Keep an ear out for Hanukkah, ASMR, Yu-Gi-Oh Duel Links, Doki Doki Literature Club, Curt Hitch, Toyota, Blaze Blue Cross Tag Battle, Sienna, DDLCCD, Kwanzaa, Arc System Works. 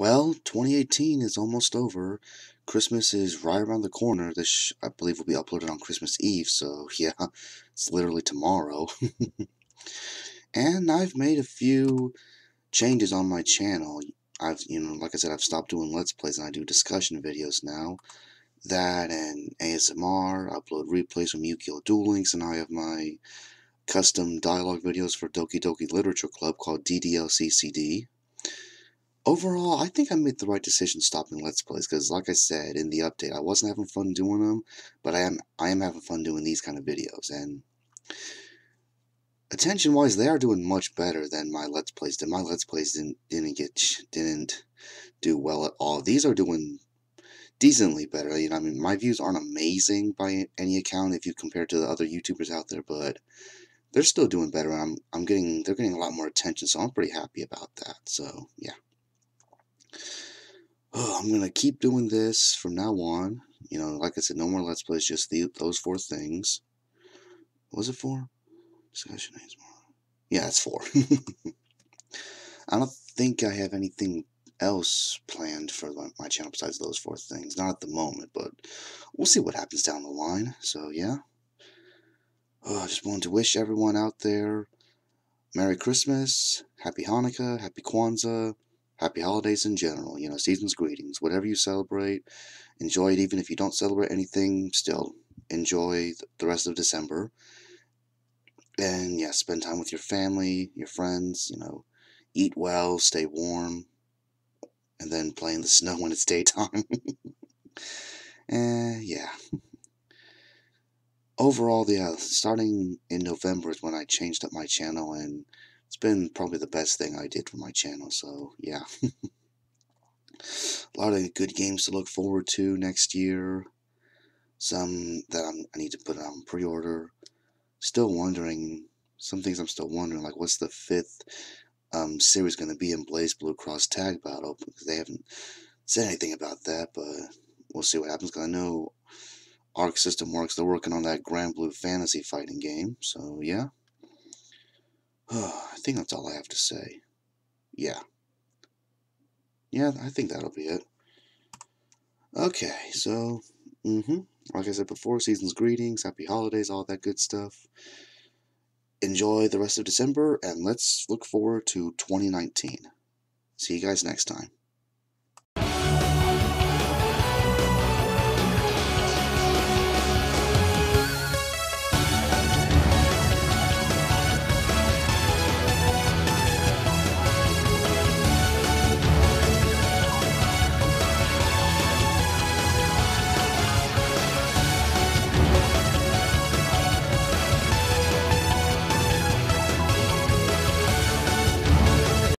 Well, 2018 is almost over. Christmas is right around the corner. This, I believe, will be uploaded on Christmas Eve, so yeah, it's literally tomorrow. And I've made a few changes on my channel. I've, like I said, I've stopped doing Let's Plays and I do discussion videos now. That and ASMR, upload replays from Yu-Gi-Oh Duel Links, and I have my custom dialogue videos for Doki Doki Literature Club called DDLCCD. Overall, I think I made the right decision stopping Let's Plays, because like I said in the update, I wasn't having fun doing them, but I am having fun doing these kind of videos, and attention-wise, they are doing much better than my Let's Plays did. My Let's Plays didn't do well at all. These are doing decently better. You know, I mean, my views aren't amazing by any account if you compare to the other YouTubers out there, but they're still doing better. And they're getting a lot more attention, so I'm pretty happy about that. So yeah, I'm gonna keep doing this from now on. You know, like I said, no more Let's Plays, just those four things. What was it for? Discussion names more. Yeah, it's four. I don't think I have anything else planned for my channel besides those four things. Not at the moment, but we'll see what happens down the line. So yeah, I just wanted to wish everyone out there Merry Christmas, Happy Hanukkah, Happy Kwanzaa, Happy Holidays in general. You know, season's greetings. Whatever you celebrate, enjoy it. Even if you don't celebrate anything, still enjoy the rest of December. And yeah, spend time with your family, your friends. You know, eat well, stay warm. And then play in the snow when it's daytime. Yeah. Overall, yeah, starting in November is when I changed up my channel, and it's been probably the best thing I did for my channel, so yeah. A lot of good games to look forward to next year. Some that I need to put on pre-order. Still wondering, some things I'm still wondering, like what's the fifth series going to be in Blaze Blue Cross Tag Battle, because they haven't said anything about that, but we'll see what happens, because I know Arc System Works, they're working on that Grand Blue Fantasy fighting game, so yeah. I think that's all I have to say. Yeah. Yeah, I think that'll be it. Okay, so, like I said before, season's greetings, happy holidays, all that good stuff. Enjoy the rest of December, and let's look forward to 2019. See you guys next time.